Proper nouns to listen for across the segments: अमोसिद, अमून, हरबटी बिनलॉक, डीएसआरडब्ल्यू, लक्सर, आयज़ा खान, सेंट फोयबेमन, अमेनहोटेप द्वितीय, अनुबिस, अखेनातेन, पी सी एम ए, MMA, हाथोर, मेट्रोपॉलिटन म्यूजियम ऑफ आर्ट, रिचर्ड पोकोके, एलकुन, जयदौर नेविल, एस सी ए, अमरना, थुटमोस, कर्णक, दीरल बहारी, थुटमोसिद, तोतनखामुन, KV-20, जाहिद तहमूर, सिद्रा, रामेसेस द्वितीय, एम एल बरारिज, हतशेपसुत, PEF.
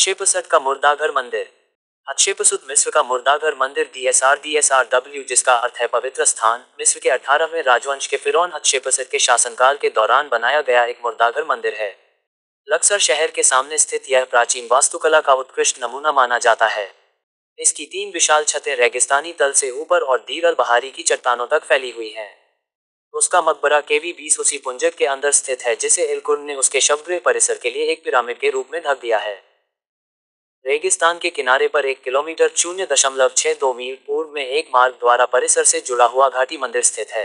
हतशेपसुत का मुर्दाघर मंदिर। हतशेपसुत मिस्र का मुर्दाघर मंदिर डीएसआरडब्ल्यू, जिसका अर्थ है पवित्र स्थान, मिस्र के 18वें राजवंश के फिरौन हतशेपसुत के शासनकाल के दौरान बनाया गया एक मुर्दाघर मंदिर है। लक्सर शहर के सामने स्थित यह प्राचीन वास्तुकला का उत्कृष्ट नमूना माना जाता है। इसकी तीन विशाल छतें रेगिस्तानी तल से ऊपर और दीरल बहारी की चट्टानों तक फैली हुई हैं। उसका मकबरा KV-20 उसी पुंजक के अंदर स्थित है जिसे एलकुन ने उसके शवगृह परिसर के लिए एक पिरामिड के रूप में ढक दिया है। रेगिस्तान के किनारे पर 1 किलोमीटर 0.62 मील पूर्व में एक मार्ग द्वारा परिसर से जुड़ा हुआ घाटी मंदिर स्थित है।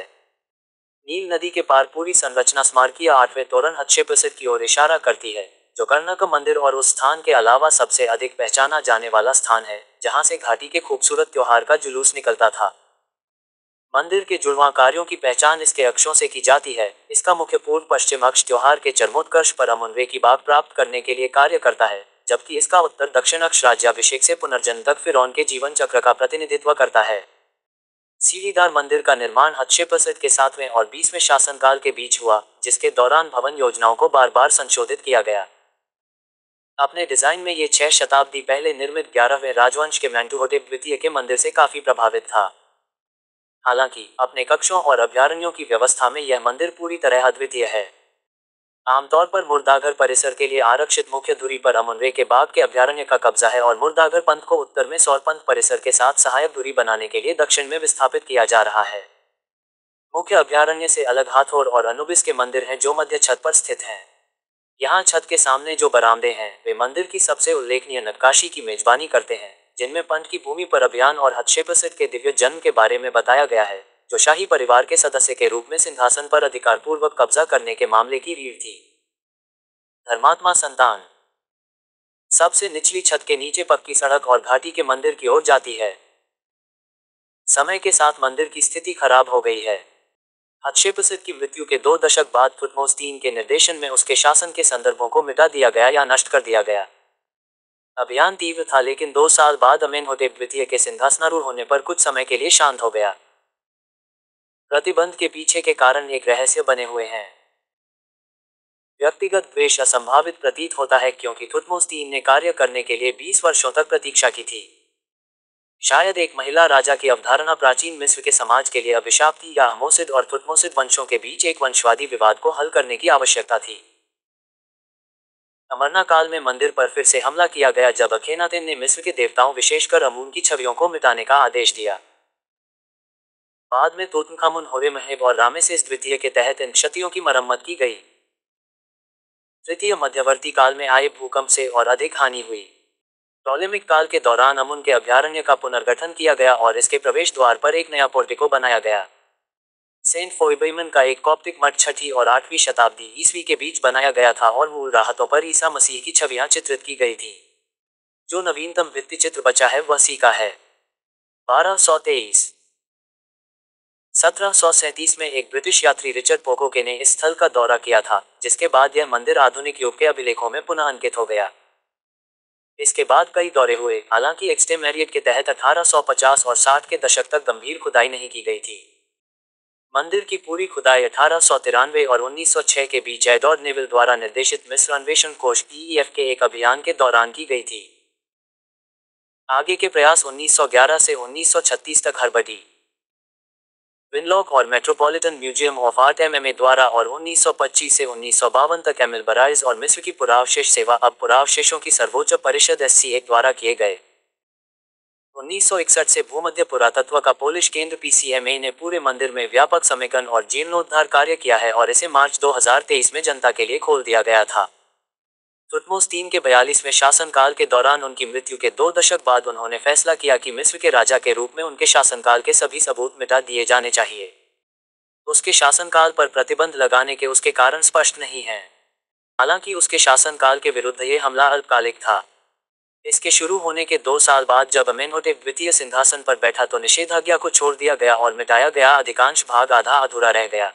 नील नदी के पार पूरी संरचना स्मारकीय 8वें तोरण हतशेपसुत की ओर इशारा करती है, जो कर्णक मंदिर और उस स्थान के अलावा सबसे अधिक पहचाना जाने वाला स्थान है जहां से घाटी के खूबसूरत त्योहार का जुलूस निकलता था। मंदिर के जुड़वा कार्यों की पहचान इसके अक्षों से की जाती है। इसका मुख्य पूर्व पश्चिम अक्ष त्योहार के चरमोत्कर्ष पर अमूनवे की बाग प्राप्त करने के लिए कार्य करता है, जबकि इसका उत्तर दक्षिण अक्ष राज्याभिषेक से पुनर्जन्म तक फिरौन के जीवन चक्र का प्रतिनिधित्व करता है। सीढ़ीदार मंदिर का निर्माण हतशेपसुत के 7वें और 20वें शासनकाल के बीच हुआ, जिसके दौरान भवन योजनाओं को बार बार संशोधित किया गया। अपने डिजाइन में ये 6 शताब्दी पहले निर्मित 11वें राजवंश के अमेनहोटेप द्वितीय के मंदिर से काफी प्रभावित था। हालांकि अपने कक्षों और अभ्यारण्यों की व्यवस्था में यह मंदिर पूरी तरह अद्वितीय है। आमतौर पर मुर्दाघर परिसर के लिए आरक्षित मुख्य धुरी पर अमूनवे के बाग के अभ्यारण्य का कब्जा है और मुर्दाघर पंथ को उत्तर में सौरपंथ परिसर के साथ सहायक धुरी बनाने के लिए दक्षिण में विस्थापित किया जा रहा है। मुख्य अभ्यारण्य से अलग हाथोर और अनुबिस के मंदिर हैं जो मध्य छत पर स्थित हैं। यहाँ छत के सामने जो बरामदे हैं वे मंदिर की सबसे उल्लेखनीय नक्काशी की मेजबानी करते हैं, जिनमें पंथ की भूमि पर अभियान और हतशेपसुत के दिव्य जन्म के बारे में बताया गया है, जो शाही परिवार के सदस्य के रूप में सिंहासन पर अधिकारपूर्वक कब्जा करने के मामले की रीढ़ थी। धर्मात्मा संतान सबसे निचली छत के नीचे पक्की सड़क और घाटी के मंदिर की ओर जाती है। समय के साथ मंदिर की स्थिति खराब हो गई है। हतशेपसुत की मृत्यु के 2 दशक बाद थुटमोस III के निर्देशन में उसके शासन के संदर्भों को मिटा दिया गया या नष्ट कर दिया गया। अभियान तीव्र था, लेकिन 2 साल बाद अमेनहोटेप द्वितीय के सिंहासनारूढ़ होने पर कुछ समय के लिए शांत हो गया। प्रतिबंध के पीछे के कारण एक रहस्य बने हुए हैं। व्यक्तिगत द्वेष असंभावित प्रतीत होता है क्योंकि थुटमोस III ने कार्य करने के लिए 20 वर्षों तक प्रतीक्षा की थी। शायद एक महिला राजा की अवधारणा प्राचीन मिस्र के समाज के लिए अभिशाप थी या अमोसिद और थुटमोसिद वंशों के बीच एक वंशवादी विवाद को हल करने की आवश्यकता थी। अमरना काल में मंदिर पर फिर से हमला किया गया जब अखेनातेन ने मिस्र के देवताओं विशेषकर अमून की छवियों को मिटाने का आदेश दिया। बाद में तोतनखामुन, होरे महेब और रामेसेस द्वितीय के तहत इन क्षतियों की मरम्मत की गई। तृतीय मध्यवर्ती काल में आए भूकंप से और अधिक हानि हुई। टॉलेमिक काल के दौरान अमून के अभ्यारण्य का पुनर्गठन किया गया और इसके प्रवेश द्वार पर एक नया पोर्टिको बनाया गया। सेंट फोयबेमन का एक कॉप्टिक मठ 6वीं और 8वीं शताब्दी ईसवी के बीच बनाया गया था और मूल राहतों पर ईसा मसीह की छवियां चित्रित की गई थी। जो नवीनतम भित्ति चित्र बचा है वह सी का है। 1223 1737 में एक ब्रिटिश यात्री रिचर्ड पोकोके ने इस स्थल का दौरा किया था, जिसके बाद यह मंदिर आधुनिक युग के अभिलेखों में पुनः अंकित हो गया। इसके बाद कई दौरे हुए, हालांकि एक्सटेम एरियट के तहत 1850 और 60 के दशक तक गंभीर खुदाई नहीं की गई थी। मंदिर की पूरी खुदाई 1893 और 1906 के बीच जयदौर नेविल द्वारा निर्देशित मिस्र अन्वेषण कोष (PEF) के एक अभियान के दौरान की गई थी। आगे के प्रयास 1911 से 1936 तक हरबटी बिनलॉक और मेट्रोपॉलिटन म्यूजियम ऑफ आर्ट (MMA) द्वारा और 1925 से 1952 तक एम एल बरारिज और मिस्र की पुरावशेष सेवा अब पुरावशेषों की सर्वोच्च परिषद SCA द्वारा किए गए। 1961 से भूमध्य पुरातत्व का पोलिश केंद्र PCMA ने पूरे मंदिर में व्यापक समेकन और जीर्णोद्धार कार्य किया है और इसे मार्च 2023 में जनता के लिए खोल दिया गया था। थुटमोस III के 42वें शासनकाल के दौरान उनकी मृत्यु के 2 दशक बाद उन्होंने फैसला किया कि मिस्र के राजा के रूप में उनके शासनकाल के सभी सबूत मिटा दिए जाने चाहिए। उसके शासनकाल पर प्रतिबंध लगाने के उसके कारण स्पष्ट नहीं है, हालांकि उसके शासनकाल के विरुद्ध ये हमला अल्पकालिक था। इसके शुरू होने के 2 साल बाद जब अमेनहोटेप द्वितीय सिंहासन पर बैठा तो निषेधाज्ञा को छोड़ दिया गया और मिटाया गया अधिकांश भाग आधा अधूरा रह गया।